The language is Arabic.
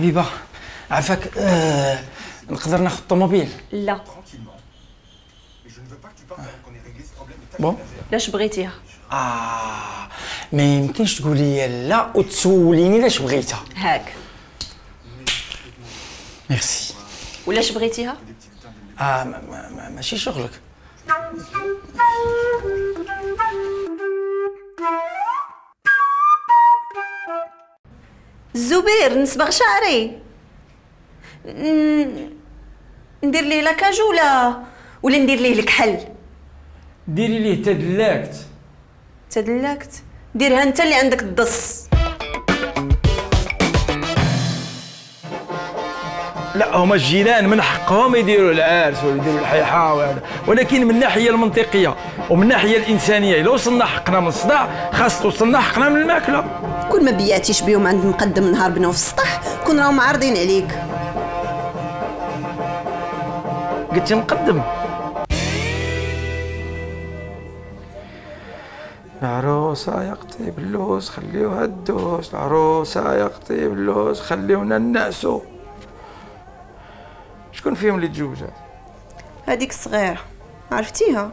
حبيبه عفاك نقدر ناخذ الطوموبيل؟ لا بون لاش بغيتيها؟ ما يمكنش تقولي لا وتسوليني لاش بغيتها هاك. ميرسي. ولاش بغيتيها؟ ماشي شغلك. الزبير نصبغ شعري ندير ليه لاكاج ولا ندير ليه الكحل. ديري ليه تدلاكت. تدلاكت ديرها انت اللي عندك الضص. لا هما الجيران من حقهم يديروا العرس ويديروا الحيحه وهذا، ولكن من الناحيه المنطقيه ومن الناحيه الانسانيه الا وصلنا حقنا من الصداع خاص توصلنا حقنا من الماكله. كل ما بياتيش بيهم عند مقدم نهار بناو في السطح كون راهم عارضين عليك. قلتي مقدم العروسة يقطيب اللوز خليوها الدوز، العروسة يقطيب اللوز خليونا الناسو. شكون فيهم اللي تزوجها؟ هذيك الصغيرة عرفتيها؟